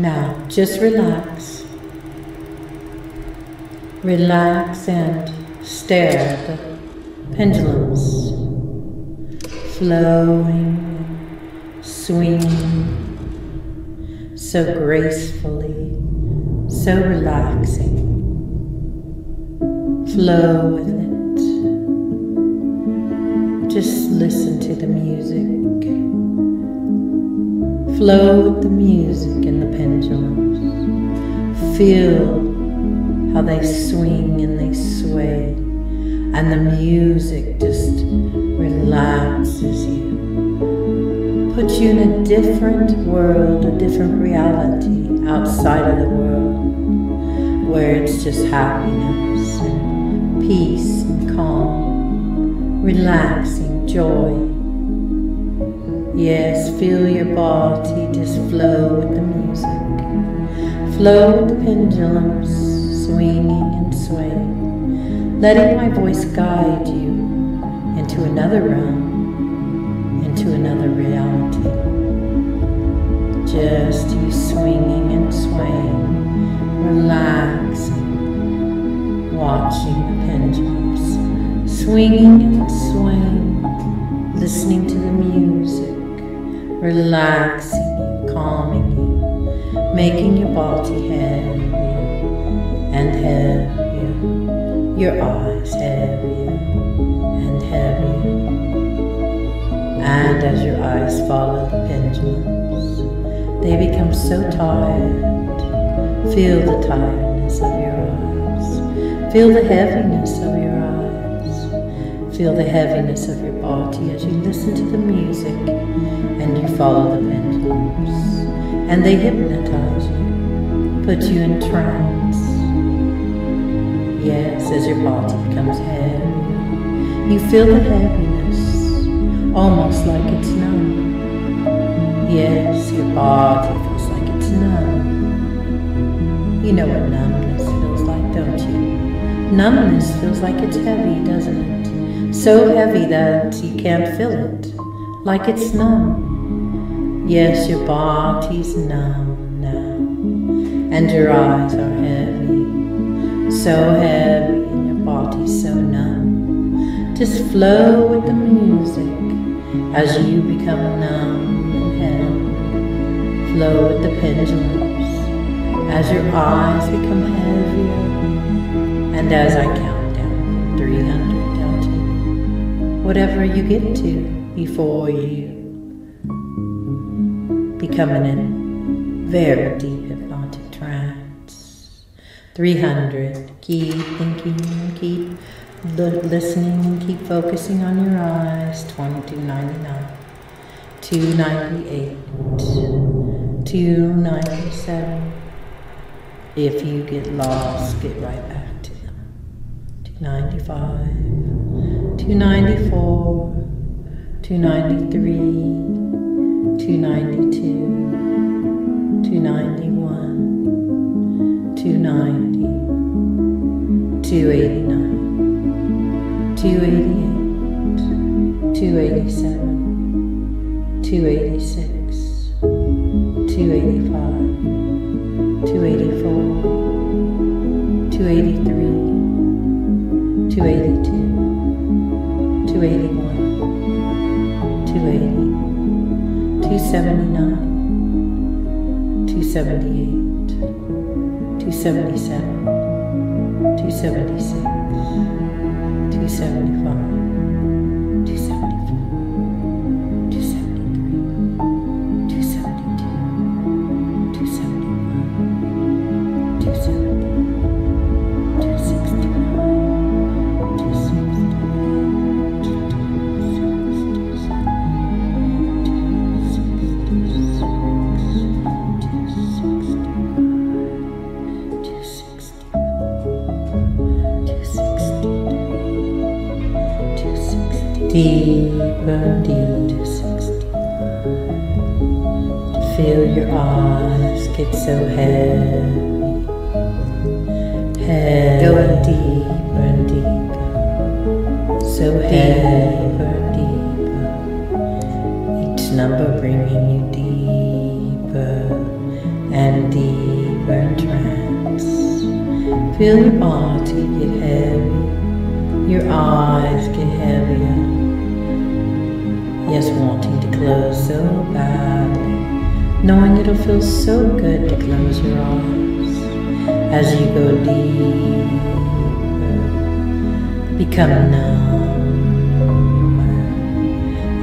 Now just relax. Relax and stare at the pendulums, flowing, swinging, so gracefully, so relaxing. Flow with it. Just listen to the music. Flow with the music and the pendulums. Feel how they swing and they sway, and the music just relaxes you, puts you in a different world, a different reality outside of the world, where it's just happiness and peace and calm, relaxing joy. Yes, feel your body just flow with the music, flow with the pendulums, swinging and swaying, letting my voice guide you into another realm, into another reality. Just you swinging and swaying, relaxing, watching the pendulums, swinging and swaying, listening to the music, relaxing you, calming you, making your body heavy. And heavier, your eyes heavier and heavier. And as your eyes follow the pendulums, they become so tired. Feel the tiredness of your eyes. Feel the heaviness of your eyes. Feel the heaviness of your body as you listen to the music and you follow the pendulums. And they hypnotize you, put you in trance. Yes, as your body becomes heavy, you feel the heaviness, almost like it's numb. Yes, your body feels like it's numb. You know what numbness feels like, don't you? Numbness feels like it's heavy, doesn't it? So heavy that you can't feel it, like it's numb. Yes, your body's numb now, and your eyes are heavy. So heavy and your body's so numb. Just flow with the music as you become numb and heavy. Flow with the pendulums as your eyes become heavier. And as I count down from 300 down to whatever you get to before you become in a very deep hypnotic trance. 300, keep thinking and keep listening and keep focusing on your eyes. 2299, 298, 297. If you get lost, get right back to them. 295, 294, 293, 292, 291. 290, 289, 288, 287, 286, 285, 284, 283, 282, 281, 280, 279, 278. 277, 276, 275, 274, 273, 272, 275, 270, 269, 260. Feel your eyes get so heavy, heavy. Going deeper and deeper, so heavy and deeper. Each number bringing you deeper and deeper. Feel your body get heavy, your eyes get heavier. Yes, wanting to close so badly, knowing it'll feel so good to close your eyes. As you go deeper, become numb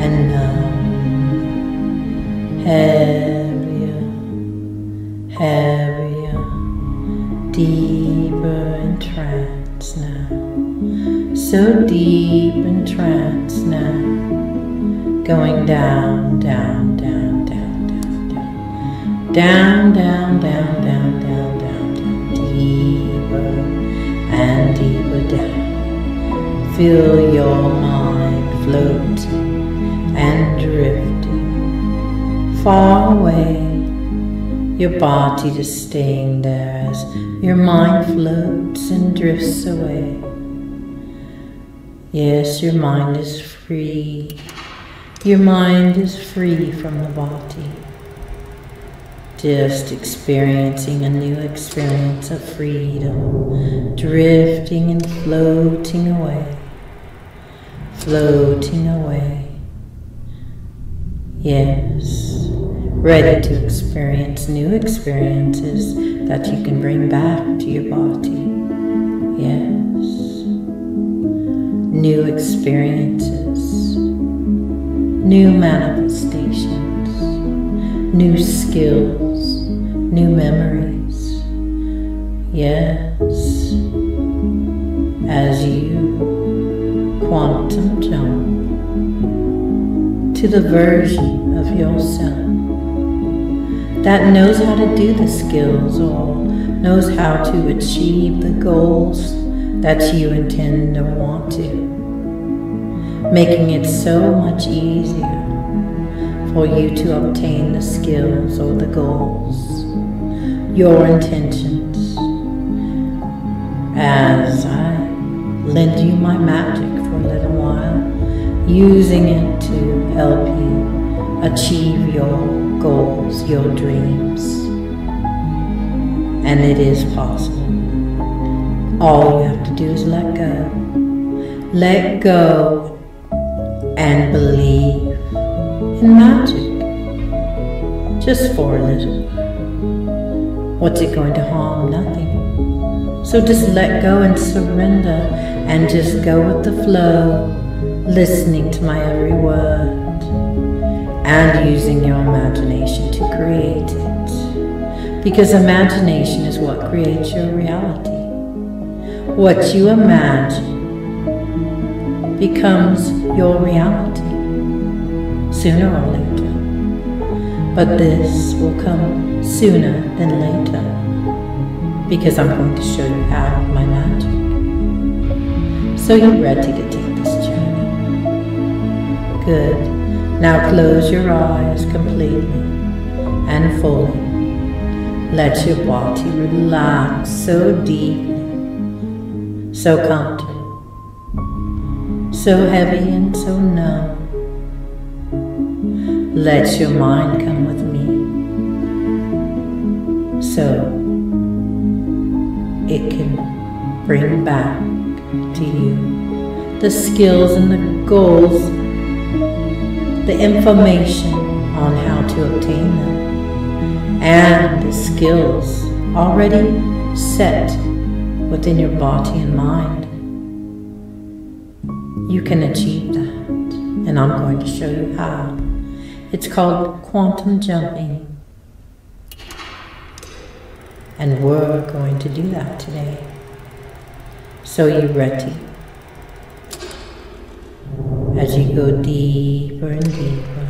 and numb, heavier, heavier, deeper in trance now, so deep in trance now, going down, down, down, down, down, down, down, down, down, down, down, down, down, deeper and deeper down. Feel your mind floating and drifting far away. Your body just staying there as your mind floats and drifts away. Yes, your mind is free. Your mind is free from the body. Just experiencing a new experience of freedom. Drifting and floating away. Floating away. Yes. Ready to experience new experiences that you can bring back to your body. Yes. New experiences, new manifestations, new skills, new memories. Yes. As you quantum jump to the version of yourself that knows how to do the skills or knows how to achieve the goals that you intend or want to, making it so much easier for you to obtain the skills or the goals, your intentions. As I lend you my magic for a little while, using it to help you achieve your goals, your dreams, and it is possible. All you have to do is let go. Let go and believe in magic, just for a little. What's it going to harm? Nothing. So just let go and surrender and just go with the flow, listening to my every word. And using your imagination to create it. Because imagination is what creates your reality. What you imagine becomes your reality, sooner or later. But this will come sooner than later, because I'm going to show you how with my magic. So you're ready to take this journey. Good. Now close your eyes completely and fully. Let your body relax so deeply, so comfortable, so heavy and so numb. Let your mind come with me so it can bring back to you the skills and the goals, the information on how to obtain them, and the skills already set within your body and mind. You can achieve that, and I'm going to show you how. It's called quantum jumping, and we're going to do that today. So you're ready. As you go deeper and deeper,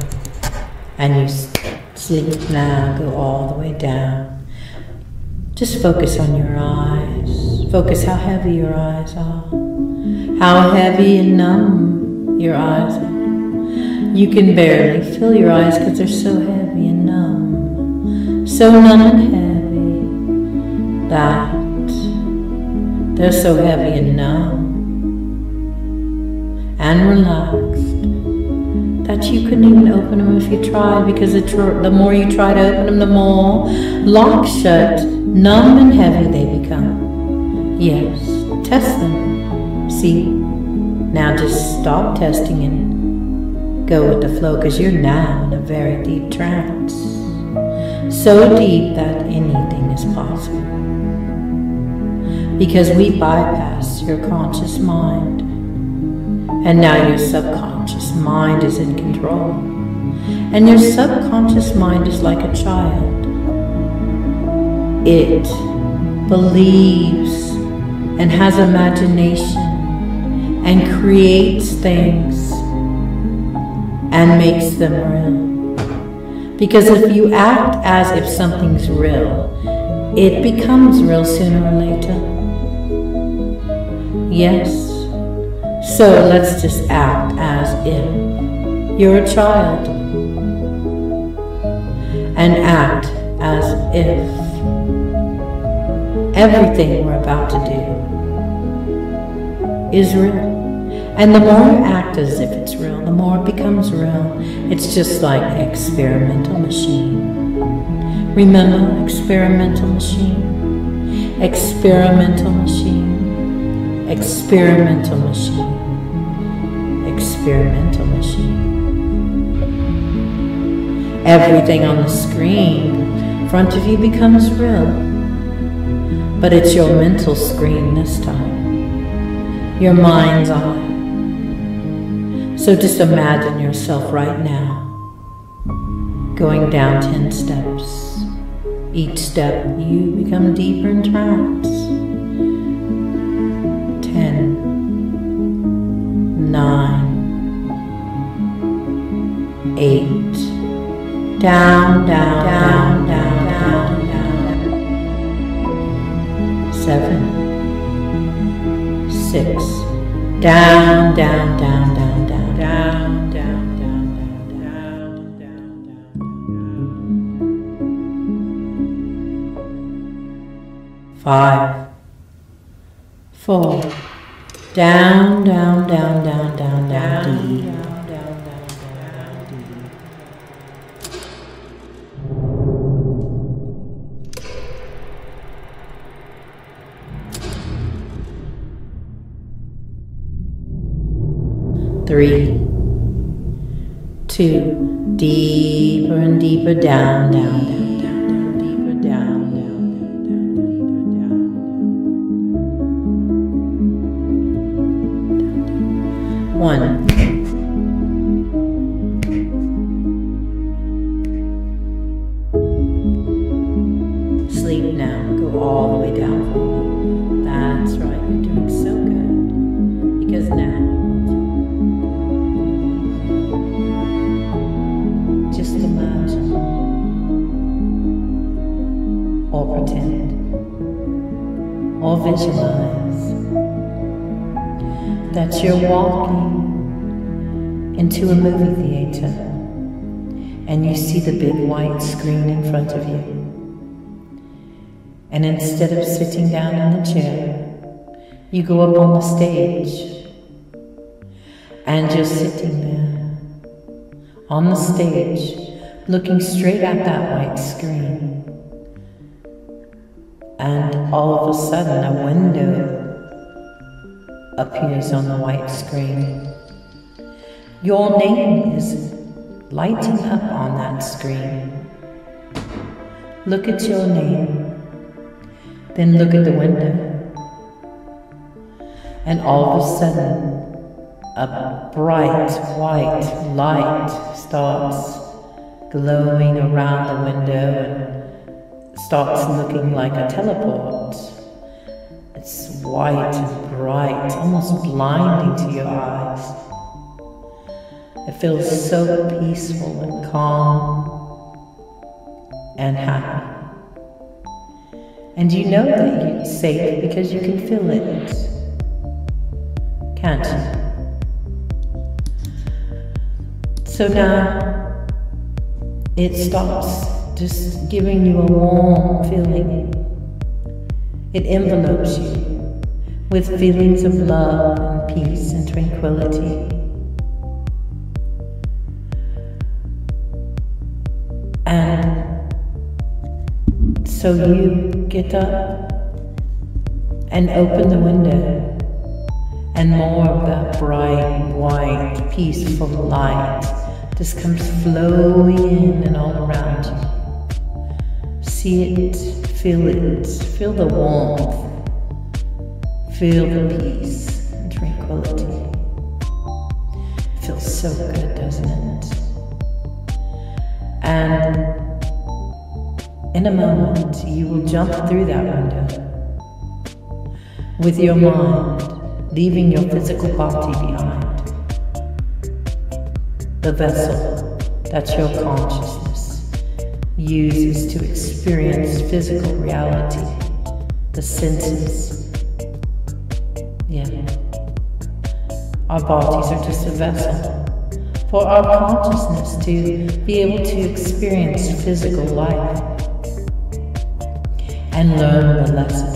and you sleep now, go all the way down. Just focus on your eyes. Focus how heavy your eyes are, how heavy and numb your eyes are. You can barely feel your eyes because they're so heavy and numb. So numb and heavy that they're so heavy and numb and relaxed that you couldn't even open them if you tried, because the more you try to open them, the more locked shut, numb and heavy they become. Yes, test them. See, now just stop testing and go with the flow, because you're now in a very deep trance. So deep that anything is possible. Because we bypass your conscious mind. And now your subconscious mind is in control. And your subconscious mind is like a child. It believes and has imagination and creates things and makes them real. Because if you act as if something's real, it becomes real sooner or later. Yes. So let's just act as if you're a child and act as if everything we're about to do is real. And the more you act as if it's real, the more it becomes real. It's just like an experimental machine. Remember, experimental machine, experimental machine, experimental machine, experimental machine. Everything on the screen in front of you becomes real, but it's your mental screen this time, your mind's eye. So just imagine yourself right now, going down 10 steps. Each step you become deeper in trance. 10, 9, 8, down, down, down, down, down, down, 7, 6, down, down, down, down, down. Down, down, down, down, down, down, down, down. 5, 4, down, down, down, down, down, down, down. 3, 2, deeper and deeper down, down, down, down, down, deeper down, down, down, down, down, down, down, down, down, down. 1. Sleep now. Go all the way down for me. That's right. You're doing so good. Because now. Or pretend, or visualize that you're walking into a movie theater and you see the big white screen in front of you. And instead of sitting down in the chair, you go up on the stage and you're sitting there on the stage looking straight at that white screen. And all of a sudden a window appears on the white screen. Your name is lighting up on that screen. Look at your name, then look at the window. And all of a sudden a bright white light starts glowing around the window. Starts looking like a teleport. It's white and bright, almost blinding to your eyes. It feels so peaceful and calm and happy. And you know that you're safe because you can feel it, can't you? So now it stops. Just giving you a warm feeling. It envelopes you with feelings of love and peace and tranquility. And so you get up and open the window, and more of that bright, white, peaceful light just comes flowing in and all around you. See it, feel the warmth, feel the peace and tranquility. It feels so good, doesn't it? And in a moment, you will jump through that window with your mind, leaving your physical body behind. The vessel that your consciousness uses to experience physical reality, the senses. Yeah. Our bodies are just a vessel for our consciousness to be able to experience physical life and learn the lessons.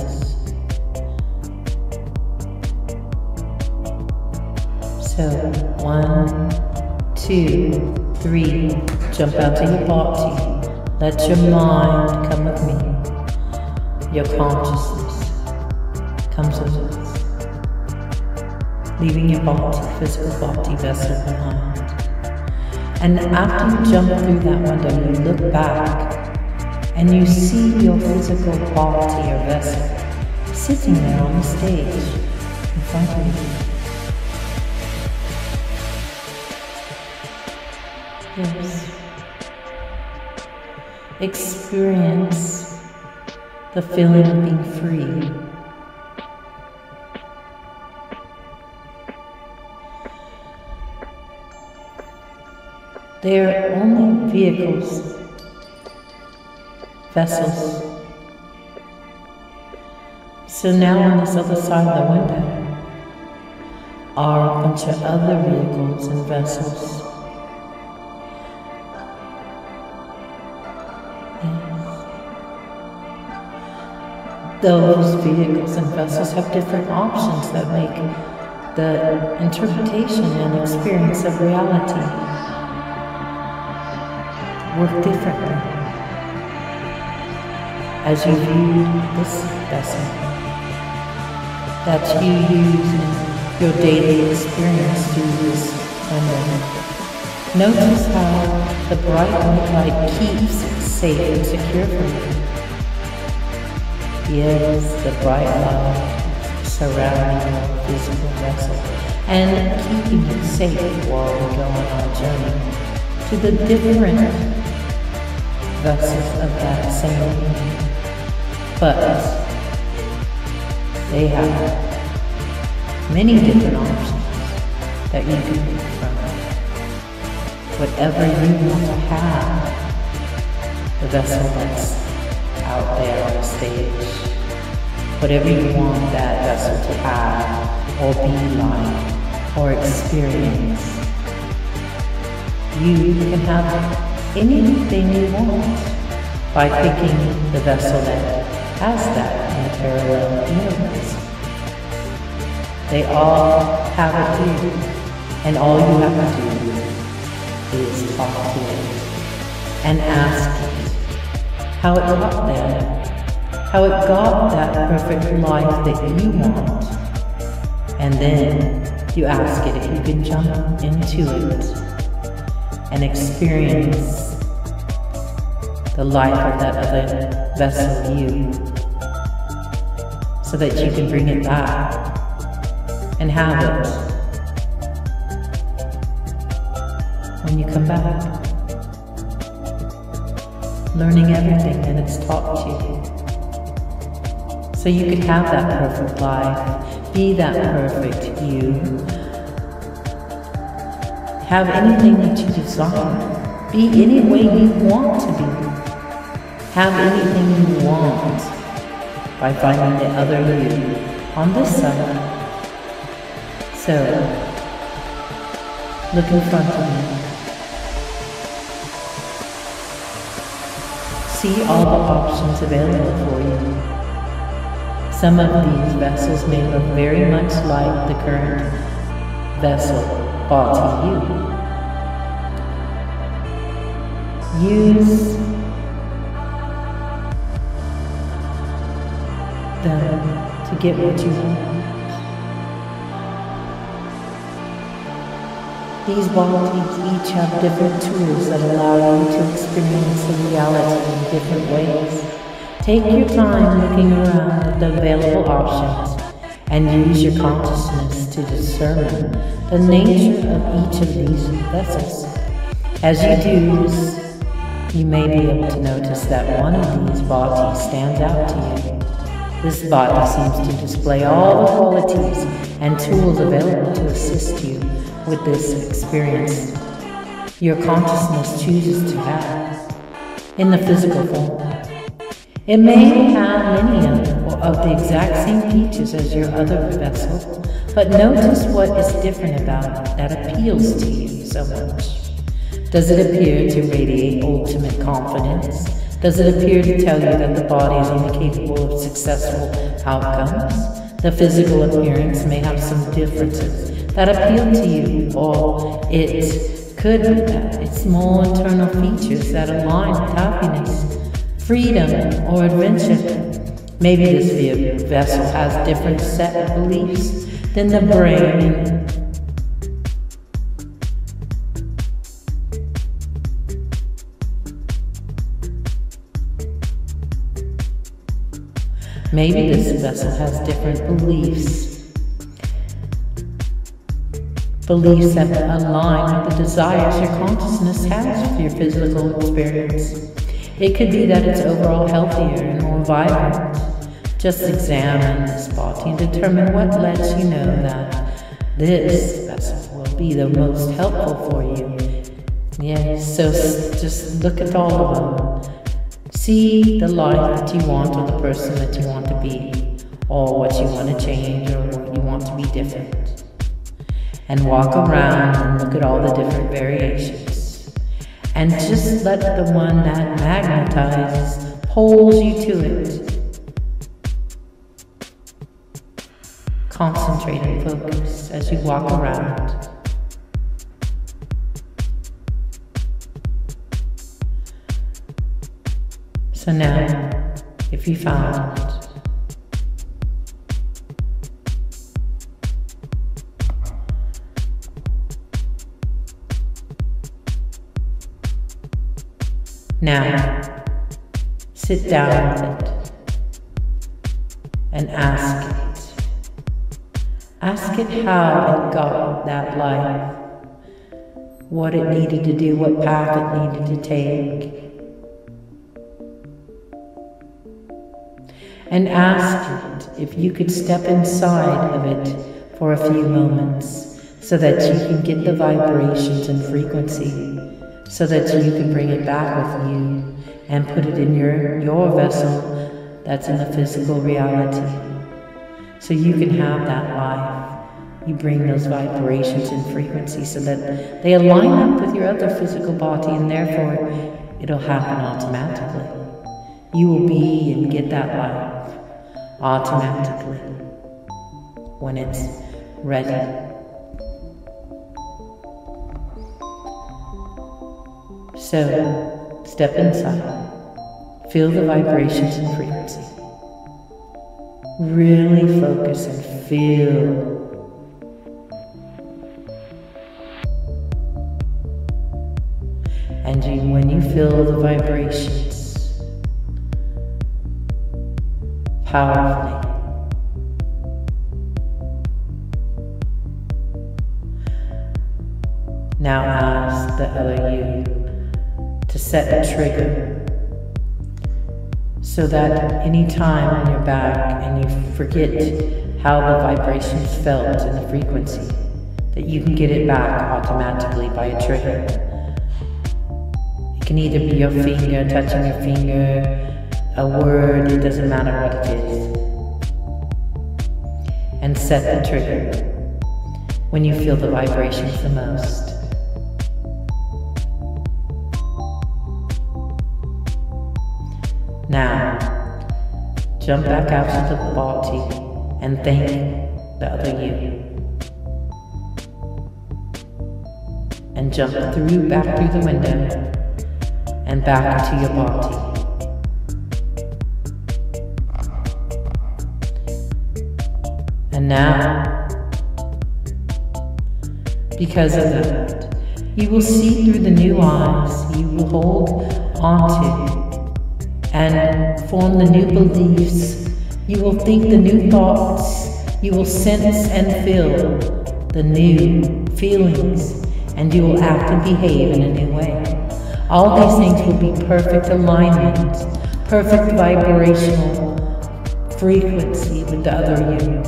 So 1, 2, 3, jump out to your body. Let your mind come with me. Your consciousness comes with us, leaving your body, physical body, vessel behind. And after you jump through that window, you look back and you see your physical body or vessel sitting there on the stage in front of you. Yes. Experience the feeling of being free. They are only vehicles, vessels. So now on this other side of the window are a bunch of other vehicles and vessels. Yes. Those vehicles and vessels have different options that make the interpretation and experience of reality work differently. As you view this vessel that you use in your daily experience through this window, notice how the bright white light keeps it safe and secure for you. Yes, the bright light surrounding your physical vessel and keeping it safe while we go on our journey to the different vessels of that same window. But they have many different options that you can pick from. Whatever you want to have, the vessel that's out there on the stage, whatever you want that vessel to have or be like or experience, you can have anything you want by picking the vessel that has that in the parallel universe. They all have it here, and all you have to do is talk to it and ask it how it got there, how it got that perfect life that you want, and then you ask it if you can jump into it and experience the life of that other vessel you, so that you can bring it back and have it when you come back, learning everything that it's taught you, so you could have that perfect life, be that perfect you, have anything that you desire, be any way you want to be, have anything you want by finding the other you on this side. So, look in front of you. See all the options available for you. Some of these vessels may look very much like the current vessel bought to you. Use them to get what you want. These qualities each have different tools that allow you to experience the reality in different ways. Take your time looking around at the available options and use your consciousness to discern the nature of each of these vessels. As you do this, you may be able to notice that one of these bodies stands out to you. This body seems to display all the qualities and tools available to assist you with this experience your consciousness chooses to have in the physical form. It may have many of the exact same features as your other vessel, but notice what is different about it that appeals to you so much. Does it appear to radiate ultimate confidence? Does it appear to tell you that the body is only capable of successful outcomes? The physical appearance may have some differences that appeal to you, or it could have its small internal features that align with happiness, freedom, or adventure. Maybe this vessel has different set of beliefs than the brain. Maybe this vessel has different beliefs that align with the desires your consciousness has for your physical experience. It could be that it's overall healthier and more vibrant. Just examine this body and determine what lets you know that this vessel will be the most helpful for you. Yeah, so just look at all of them. See the life that you want, or the person that you want to be, or what you want to change, or what you want to be different. And walk around and look at all the different variations. And just let the one that magnetizes pulls you to it. Concentrate and focus as you walk around. So now, if you found it, now sit down with it and ask it. Ask it how it got that life, what it needed to do, what path it needed to take. And ask it if you could step inside of it for a few moments so that you can get the vibrations and frequency, so that you can bring it back with you and put it in your vessel that's in the physical reality. So you can have that life. You bring those vibrations and frequencies so that they align up with your other physical body, and therefore it'll happen automatically. You will be and get that life automatically when it's ready. So step inside, feel the vibrations and frequency. Really focus and feel. And when you feel the vibrations, powerfully, now ask the other you to set a trigger so that any time when you're back and you forget how the vibrations felt and the frequency, that you can get it back automatically by a trigger. It can either be your finger, touching your finger, a word, it doesn't matter what it is. And set the trigger when you feel the vibrations the most. Now, jump back out to the body and thank the other you. And jump back through the window and back to your body. And now, because of that, you will see through the new eyes you will hold onto and form the new beliefs. You will think the new thoughts. You will sense and feel the new feelings, and you will act and behave in a new way. All these things will be perfect alignment, perfect vibrational frequency with the other you.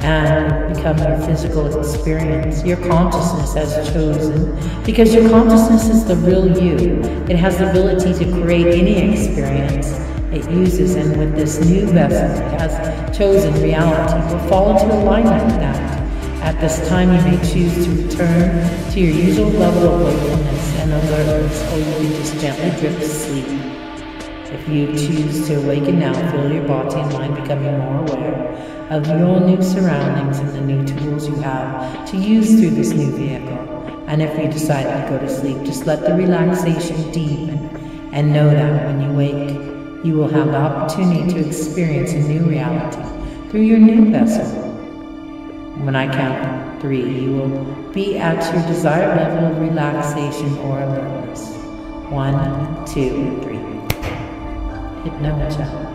And become your physical experience. Your consciousness has chosen, because your consciousness is the real you. It has the ability to create any experience it uses, and with this new vessel it has chosen, reality will fall into alignment with that. At this time you may choose to return to your usual level of wakefulness and alertness, or you can just gently drift to sleep. If you choose to awaken now, feel your body and mind becoming more aware of your new surroundings and the new tools you have to use through this new vehicle. And if you decide to go to sleep, just let the relaxation deepen and know that when you wake, you will have the opportunity to experience a new reality through your new vessel. When I count 3, you will be at your desired level of relaxation or alertness. 1, 2, 3. Hypnosis.